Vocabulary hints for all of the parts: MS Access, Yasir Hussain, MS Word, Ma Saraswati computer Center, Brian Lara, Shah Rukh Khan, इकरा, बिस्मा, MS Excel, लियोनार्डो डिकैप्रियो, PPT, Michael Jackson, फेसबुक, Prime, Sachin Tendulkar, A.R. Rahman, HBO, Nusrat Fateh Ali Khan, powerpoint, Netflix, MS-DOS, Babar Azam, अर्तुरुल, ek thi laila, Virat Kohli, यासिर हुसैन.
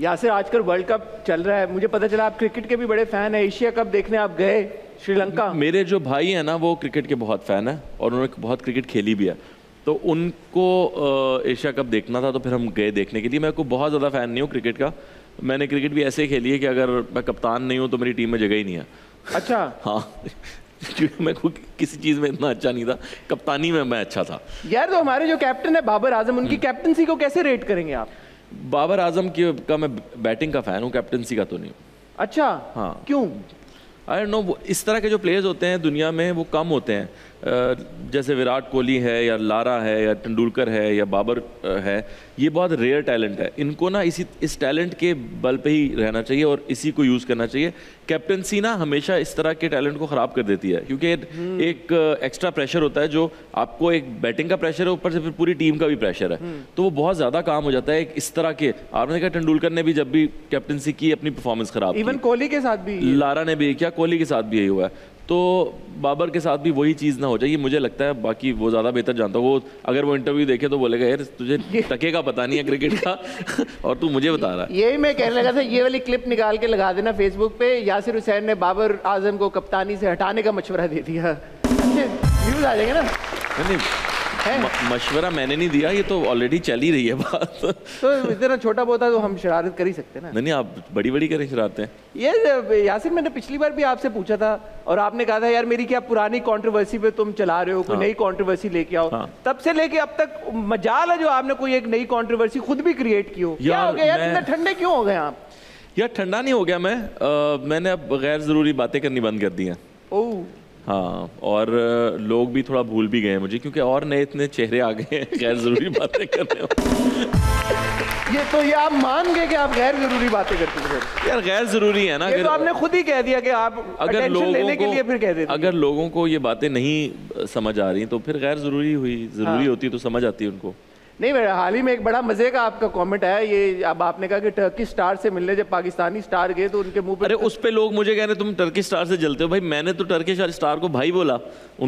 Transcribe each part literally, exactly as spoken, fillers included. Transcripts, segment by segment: यासिर, आजकल world cup चल रहा है, मुझे पता चला आप क्रिकेट के भी बड़े फैन हैं, एशिया कप देखने आप गए श्रीलंका? मेरे जो भाई हैं ना वो क्रिकेट के बहुत फ़ैन हैं और उन्होंने बहुत क्रिकेट खेली भी है, तो उनको एशिया कप देखना था तो फिर हम गए देखने के लिए। मैं को बहुत ज़्यादा फ़ैन नहीं हूँ क्रिकेट का, मैंने क्रिकेट भी ऐसे खेली है कि अगर मैं कप्तान नहीं हूँ तो मेरी टीम में जगह ही नहीं है। अच्छा? हाँ, क्योंकि मैं किसी चीज़ में इतना अच्छा नहीं था, कप्तानी में मैं अच्छा था। यार तो हमारे जो कैप्टन है बाबर आजम, उनकी कैप्टनसी को कैसे रेट करेंगे आप? बाबर आजम की का मैं बैटिंग का फ़ैन हूँ, कैप्टनसी का तो नहीं। अच्छा? हाँ। क्यों? आई डोंट नो, इस तरह के जो प्लेयर्स होते हैं दुनिया में वो कम होते हैं, जैसे विराट कोहली है या लारा है या तेंदुलकर है या बाबर है, ये बहुत रेयर टैलेंट है। इनको ना इसी इस टैलेंट के बल पे ही रहना चाहिए और इसी को यूज़ करना चाहिए। कैप्टनसी ना हमेशा इस तरह के टैलेंट को ख़राब कर देती है, क्योंकि एक एक्स्ट्रा प्रेशर होता है, जो आपको एक बैटिंग का प्रेशर है, ऊपर से फिर पूरी टीम का भी प्रेशर है, तो वो बहुत ज़्यादा काम हो जाता है एक इस तरह के। आपने देखा तेंदुलकर ने भी जब भी कैप्टनसी की अपनी परफॉर्मेंस खराब, इवन कोहली के साथ भी, लारा ने भी किया, कोहली के साथ भी यही हुआ है, तो बाबर के साथ भी वही चीज़ ना हो जाए, ये मुझे लगता है। बाकी वो ज़्यादा बेहतर जानता है, वो अगर वो इंटरव्यू देखे तो बोलेगा यार तुझे टके का पता नहीं है क्रिकेट का और तू मुझे बता रहा है। यही मैं कहने लगा था, ये वाली क्लिप निकाल के लगा देना फेसबुक पे, यासिर हुसैन ने बाबर आजम को कप्तानी से हटाने का मशवरा दे दिया। व्यूज आ जाएंगे ना? नहीं, मशवरा मैंने नहीं दिया, ये तो ऑलरेडी चल ही रही है बात। तो इतना छोटा बहुत है तो हम शरारत कर ही सकते हैं ना। नहीं नहीं, आप बड़ी बड़ी करें शरारतें। ये यासिर, मैंने पिछली बार भी आपसे पूछा था और आपने कहा था यार मेरी क्या पुरानी कंट्रोवर्सी पे तुम चला रहे हो, कोई हाँ। नई कंट्रोवर्सी लेके आओ। हाँ। तब से लेके अब तक मजाल है जो आपने कोई एक नई कंट्रोवर्सी खुद भी क्रिएट की हो। क्या हो गया यार, इतना ठंडे क्यों हो गए आप? यार ठंडा नहीं हो गया मैं, मैंने अब गैर ज़रूरी बातें करनी बंद कर दी हैं। ओह हाँ, और लोग भी थोड़ा भूल भी गए मुझे, क्योंकि और नए इतने चेहरे आ गए हैं गैर ज़रूरी बातें करने वाले। ये तो ये आप मान गए कि आप गैर ज़रूरी बातें करते हैं? यार गैर ज़रूरी है ना, ये तो आपने खुद ही कह दिया कि आप अगर लोगों लेने को, के लिए फिर कह देते, अगर लोगों को ये बातें नहीं समझ आ रही तो फिर गैर ज़रूरी हुई, ज़रूरी हाँ। होती तो समझ आती है उनको। नहीं मेरा, हाल ही में एक बड़ा मजे का आपका कमेंट आया, ये अब आपने कहा कि टर्की स्टार से मिलने जब पाकिस्तानी स्टार गए तो उनके मुंह पे, अरे उस पे लोग मुझे कह रहे तुम टर्की स्टार से जलते हो। भाई मैंने तो टर्की स्टार को भाई बोला,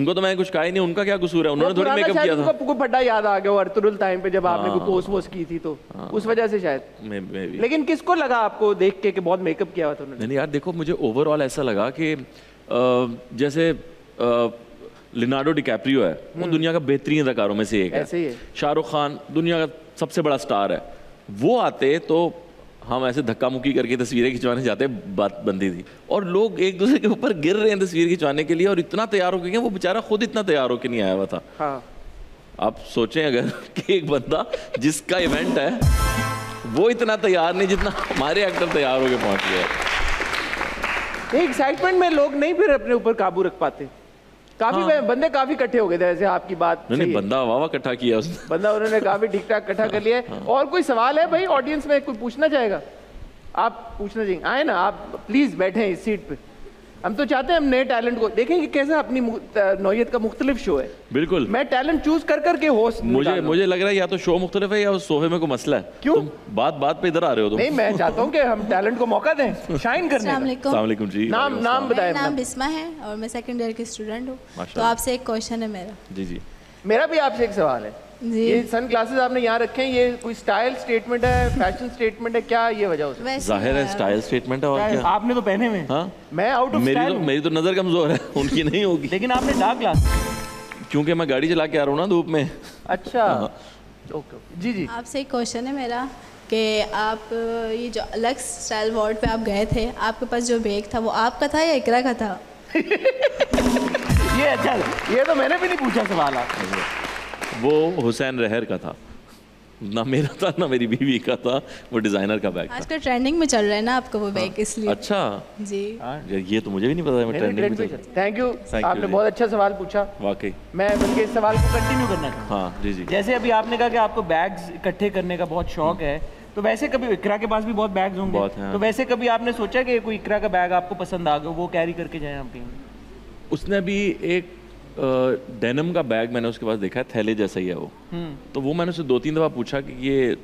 उनको तो मैंने कुछ कहा ही नहीं, उनका क्या कसूर है, उन्होंने थोड़ी मेकअप किया था। आपको फटा याद आ गया अर्तुरुल टाइम पे जब आपने कोई पोस्ट वोस्ट की थी तो उस वजह से शायद। लेकिन किसको लगा आपको देख के बहुत मेकअप किया हुआ था उन्होंने? यार देखो मुझे ओवरऑल ऐसा लगा कि जैसे लियोनार्डो डिकैप्रियो है, वो दुनिया का बेहतरीन अदाकारों में से एक है, है। शाहरुख खान दुनिया का सबसे बड़ा स्टार है, वो आते तो हम ऐसे धक्का मुक्की करके तस्वीरें खिंचवाने जाते, बात बनती थी। और लोग एक दूसरे के ऊपर गिर रहे हैं तस्वीर खिंचवाने के लिए, और इतना तैयार होके गए, वो बेचारा खुद इतना तैयार होके नहीं आया हुआ था। हाँ। आप सोचें अगर कि एक बंदा जिसका इवेंट है वो इतना तैयार नहीं जितना हमारे एक्टर तैयार होके पहुँच गया। एक्साइटमेंट में लोग नहीं फिर अपने ऊपर काबू रख पाते, काफी हाँ। बंदे काफी इकट्ठे हो गए थे ऐसे, आपकी बात नहीं, नहीं बंदा वावा इकट्ठा किया उसने, बंदा उन्होंने काफी ठीक ठाक इकट्ठा कर लिया है। हाँ। और कोई सवाल है भाई ऑडियंस में, कोई पूछना चाहेगा? आप पूछना चाहेंगे? आए ना आप, प्लीज बैठे इस सीट पे। हम तो चाहते हैं हम नए टैलेंट को देखें कि कैसे अपनी नौयत का मुख्तलिफ शो है। बिल्कुल, मैं टैलेंट चूज कर करके होस्ट, मुझे मुझे लग रहा है या तो शो मुख्तलिफ है या उस सोफे में कोई मसला है। क्यों बात बात पे इधर आ रहे हो तुम? नहीं मैं चाहता हूँ कि हम टैलेंट को मौका दें शाइन करने का। अस्सलाम वालेकुम जी, नाम नाम बताएं। नाम बिस्मा है और मैं सेकंड ईयर की स्टूडेंट हूँ, तो आपसे एक क्वेश्चन है मेरा। जी जी, मेरा भी आपसे एक सवाल है। ये सन ग्लासेस आपने यहाँ रखे हैं, ये कोई स्टाइल स्टेटमेंट है, फैशन स्टेटमेंट है, क्या ये वजह हो सकती है? जाहिर है स्टाइल स्टेटमेंट है, और क्या आपने तो पहने हुए। हाँ मैं आउट ऑफ स्टाइल, मेरी तो नज़र कमज़ोर है उनकी नहीं होगी। लेकिन आपने डार्क ग्लासेस, क्योंकि मैं गाड़ी चला के आ रहा हूँ ना धूप में। अच्छा ओके जी जी, आपसे एक क्वेश्चन है मेरा कि आप ये जो अलग स्टाइल वार्ड पे आप गए थे, आपके पास जो बैग था वो आपका था या इकरा का था? ये अच्छा, ये तो मैंने भी नहीं पूछा सवाल आपसे। वो हुसैन रहर का था, ना मेरा था ना मेरी बीवी का था, वो डिजाइनर का बैग था। आजकल ट्रेंडिंग में चल रहा है ना आपका वो बैग, इसलिए। अच्छा जी, ये तो मुझे भी नहीं पता है मैं ट्रेंडिंग में। थैंक यू, आपने बहुत अच्छा सवाल पूछा वाकई, मैं बल्कि इस सवाल को कंटिन्यू करना था। हाँ जी जी, जैसे अभी आपने कहा कि आपको बैग्स इकट्ठे करने का बहुत शौक है, तो वैसे कभी इकरा के पास भी बहुत बैग्स होंगे बहुत, तो वैसे कभी आपने सोचा कि कोई इकरा का बैग आपको पसंद आ गया, वो कैरी करके जाए आप कहीं? उसने भी एक डेनिम uh, का बैग मैंने उसके पास देखा है, थैले जैसा ही है वो। तो वो मैंने उससे दो तीन दफ़ा पूछा कि ये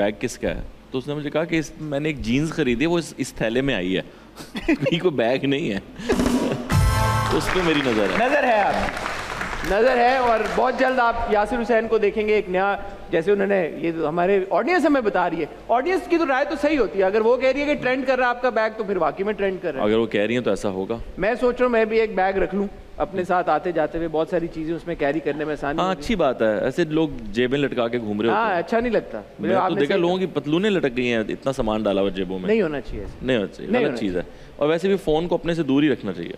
बैग किसका है, तो उसने मुझे कहा कि इस, मैंने एक जीन्स खरीदी है वो इस, इस थैले में आई है कोई बैग नहीं है तो उस पर मेरी नज़र है। नज़र है आप, नज़र है, और बहुत जल्द आप यासिर हुसैन को देखेंगे एक नया जैसे उन्होंने ये तो हमारे ऑडियंस हमें बता रही है, ऑडियंस की तो राय तो सही होती है। अगर वो कह रही है कि ट्रेंड कर रहा है आपका बैग तो फिर वाकई में ट्रेंड कर रहा है। अगर वो कह रही है तो ऐसा होगा। मैं सोच रहा हूँ मैं भी एक बैग रख लूँ अपने साथ, आते जाते हुए बहुत सारी चीजें उसमें कैरी करने में आसानी। हाँ अच्छी बात है, ऐसे लोग जेबें लटका के घूम रहे होते हैं। हाँ अच्छा नहीं लगता। मैं तो देखा लोगों की पतलूने लटक गई हैं, इतना सामान डाला हुआ जेबों में। नहीं होना चाहिए, नहीं होना चाहिए, गलत चीज़ है। और वैसे भी फ़ोन को अपने से दूर ही रखना चाहिए।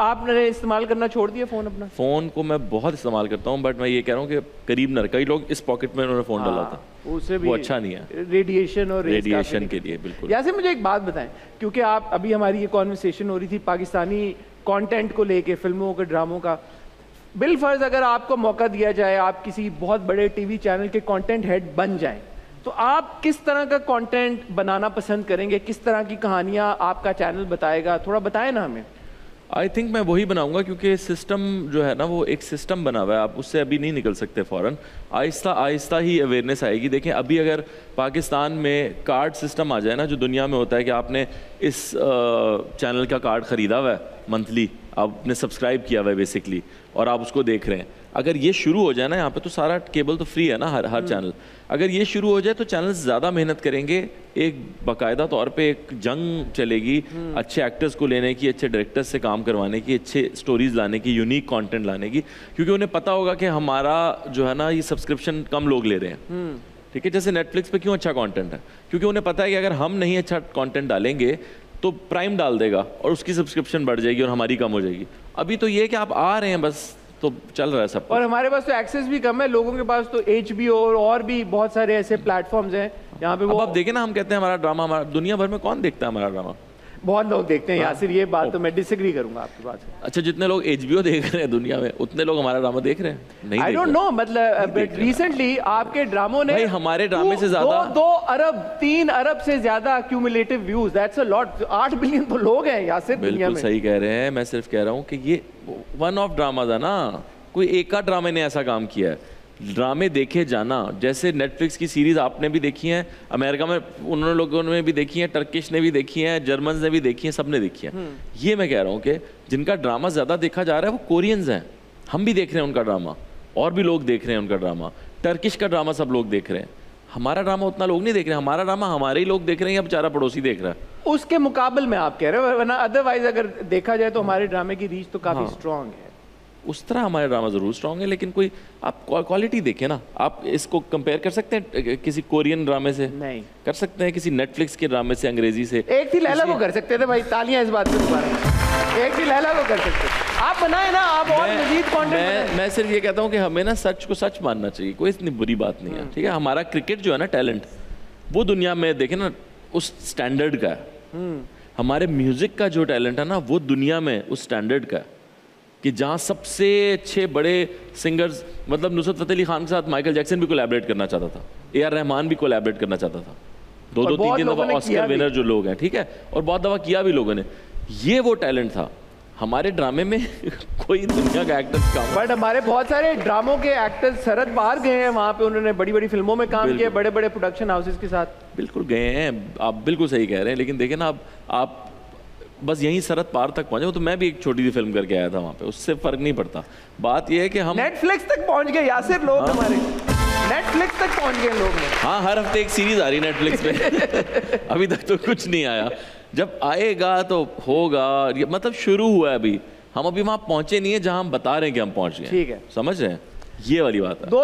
आपने इस्तेमाल करना छोड़ दिया फ़ोन अपना? फ़ोन को मैं बहुत इस्तेमाल करता हूँ, बट मैं ये कह रहा हूँ कि करीब न रखा। कई लोग इस पॉकेट में उन्होंने फ़ोन डाला था, उससे भी वो अच्छा नहीं है रेडिएशन और रेडिएशन के लिए। बिल्कुल। जैसे मुझे एक बात बताएं, क्योंकि आप अभी हमारी ये कॉन्वर्सेशन हो रही थी पाकिस्तानी कंटेंट को लेके, फिल्मों के ड्रामों का, बिलफर्ज अगर आपको मौका दिया जाए आप किसी बहुत बड़े टीवी चैनल के कंटेंट हेड बन जाएं, तो आप किस तरह का कंटेंट बनाना पसंद करेंगे? किस तरह की कहानियां आपका चैनल बताएगा? थोड़ा बताएं ना हमें। आई थिंक मैं वही बनाऊंगा, क्योंकि सिस्टम जो है ना वो एक सिस्टम बना हुआ है, आप उससे अभी नहीं निकल सकते फ़ौरन। आहिस्ता आहिस्ता ही अवेयरनेस आएगी। देखें अभी अगर पाकिस्तान में कार्ड सिस्टम आ जाए ना, जो दुनिया में होता है कि आपने इस चैनल का कार्ड ख़रीदा हुआ है मंथली, आपने सब्सक्राइब किया हुआ है बेसिकली, और आप उसको देख रहे हैं। अगर ये शुरू हो जाए ना यहाँ पे, तो सारा केबल तो फ्री है ना हर हर चैनल, अगर ये शुरू हो जाए तो चैनल ज़्यादा मेहनत करेंगे। एक बाकायदा तौर पे एक जंग चलेगी अच्छे एक्टर्स को लेने की, अच्छे डायरेक्टर्स से काम करवाने की, अच्छे स्टोरीज लाने की, यूनिक कंटेंट लाने की, क्योंकि उन्हें पता होगा कि हमारा जो है ना ये सब्सक्रिप्शन कम लोग ले रहे हैं। ठीक है, जैसे नेटफ्लिक्स पे क्यों अच्छा कंटेंट है, क्योंकि उन्हें पता है कि अगर हम नहीं अच्छा कंटेंट डालेंगे तो प्राइम डाल देगा और उसकी सब्सक्रिप्शन बढ़ जाएगी और हमारी कम हो जाएगी। अभी तो ये कि आप आ रहे हैं बस, तो चल रहा है सब, और हमारे पास तो एक्सेस भी कम है। लोगों के पास तो एच बी ओ और भी बहुत सारे ऐसे प्लेटफॉर्म्स हैं जहाँ पे वो आप देखें ना, हम कहते हैं हमारा ड्रामा, हमारा दुनिया भर में कौन देखता है हमारा ड्रामा? बहुत लोग देखते हैं। यासिर ये बात तो मैं डिसएग्री करूंगा आपकी बात से। अच्छा, जितने लोग एच बी ओ देख रहे हैं दुनिया में, उतने लोग हमारा ड्रामा देख रहे हैं? नहीं, आई डोंट नो, मतलब रिसेंटली आपके ड्रामों ने भाई हमारे ड्रामे से ज्यादा दो, दो अरब तीन अरब से ज्यादा cumulative views, that's a lot. आठ बिलियन तो लोग हैं यासिर दुनिया में। बिल्कुल सही कह रहे हैं, मैं सिर्फ कह रहा हूँ कि ये वन ऑफ ड्रामा था ना, कोई एक ड्रामे ने ऐसा काम किया है। ड्रामे देखे जाना, जैसे नेटफ्लिक्स की सीरीज़ आपने भी देखी हैं, अमेरिका में उन्होंने लोगों ने भी देखी हैं, टर्किश ने भी देखी हैं, जर्मन्स ने भी देखी हैं, सब ने देखी हैं। ये मैं कह रहा हूँ कि जिनका ड्रामा ज़्यादा देखा जा रहा है वो कोरियंस हैं। हम भी देख रहे हैं उनका ड्रामा, और भी लोग देख रहे हैं उनका ड्रामा, टर्किश का ड्रामा सब लोग देख रहे हैं। हमारा ड्रामा उतना लोग नहीं देख रहे, हमारा ड्रामा हमारे ही लोग देख रहे हैं, अब बेचारा पड़ोसी देख रहा है। उसके मुकाबले में आप कह रहे हो, वरना अदरवाइज अगर देखा जाए तो हमारे ड्रामे की रीच तो काफ़ी स्ट्रॉन्ग है। उस तरह हमारे ड्रामा ज़रूर स्ट्रॉन्ग है, लेकिन कोई आप क्वालिटी देखें ना। आप इसको कंपेयर कर सकते हैं किसी कोरियन ड्रामे से? नहीं कर सकते हैं, किसी नेटफ्लिक्स के ड्रामे से, अंग्रेजी से। एक थी लैला को कर सकते थे भाई, तालियां इस बात पे। एक थी लैला को कर सकते थे आप, बनाए ना आप और मज़ीद कंटेंट। मैं, मैं सिर्फ ये कहता हूँ कि हमें ना सच को सच मानना चाहिए, कोई इतनी बुरी बात नहीं है। ठीक है, हमारा क्रिकेट जो है ना टैलेंट, वो दुनिया में देखें ना उस स्टैंडर्ड का है। हमारे म्यूज़िक का जो टैलेंट है ना वो दुनिया में उस स्टैंडर्ड का है कि जहाँ सबसे अच्छे बड़े सिंगर्स, मतलब नुसरत फतेह अली खान के साथ माइकल जैक्सन भी कोलैबोरेट करना चाहता था, ए आर रहमान भी कोलैबोरेट करना चाहता था, दो दो तीन तीन दफ़ा ऑस्कर विनर जो लोग हैं। ठीक है, और बहुत दफ़ा किया भी लोगों ने। ये वो टैलेंट था। हमारे ड्रामे में कोई दुनिया का एक्टर्स काम, बट हमारे बहुत सारे ड्रामों के एक्टर्स सरहद पार गए हैं, वहाँ पे उन्होंने बड़ी बड़ी फिल्मों में काम किया, बड़े बड़े प्रोडक्शन हाउसेज के साथ। बिल्कुल गए हैं, आप बिल्कुल सही कह रहे हैं, लेकिन देखें ना आप आप बस यहीं सरहद पार तक पहुंचे। तो मैं भी एक छोटी सी फिल्म करके आया था वहाँ पे, उससे फर्क नहीं पड़ता। बात यह है कि हम नेटफ्लिक्स तक पहुंच गए यासिर, लोग हाँ। हमारे नेटफ्लिक्स तक पहुंच गए लोग। हाँ, हर हफ्ते एक सीरीज आ रही है नेटफ्लिक्स पे। अभी तक तो कुछ नहीं आया, जब आएगा तो होगा, मतलब शुरू हुआ है अभी। हम अभी वहाँ पहुंचे नहीं है जहाँ हम बता रहे हैं कि हम पहुंच गए। ठीक है, समझ रहे हैं, ये वाली बात है।